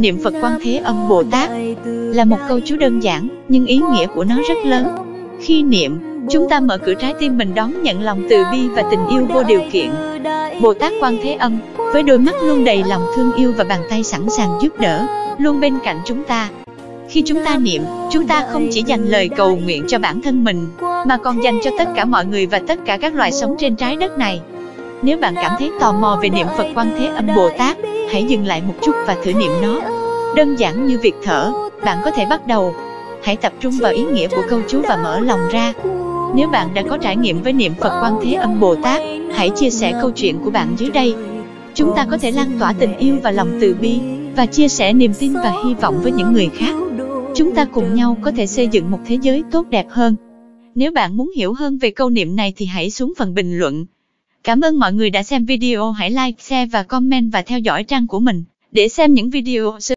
Niệm Phật Quan Thế Âm Bồ Tát là một câu chú đơn giản, nhưng ý nghĩa của nó rất lớn. Khi niệm, chúng ta mở cửa trái tim mình đón nhận lòng từ bi và tình yêu vô điều kiện. Bồ Tát Quan Thế Âm, với đôi mắt luôn đầy lòng thương yêu và bàn tay sẵn sàng giúp đỡ, luôn bên cạnh chúng ta. Khi chúng ta niệm, chúng ta không chỉ dành lời cầu nguyện cho bản thân mình, mà còn dành cho tất cả mọi người và tất cả các loài sống trên trái đất này. Nếu bạn cảm thấy tò mò về niệm Phật Quan Thế Âm Bồ Tát, hãy dừng lại một chút và thử niệm nó. Đơn giản như việc thở, bạn có thể bắt đầu. Hãy tập trung vào ý nghĩa của câu chú và mở lòng ra. Nếu bạn đã có trải nghiệm với niệm Phật Quan Thế Âm Bồ Tát, hãy chia sẻ câu chuyện của bạn dưới đây. Chúng ta có thể lan tỏa tình yêu và lòng từ bi, và chia sẻ niềm tin và hy vọng với những người khác. Chúng ta cùng nhau có thể xây dựng một thế giới tốt đẹp hơn. Nếu bạn muốn hiểu hơn về câu niệm này thì hãy xuống phần bình luận. Cảm ơn mọi người đã xem video, hãy like, share và comment và theo dõi trang của mình để xem những video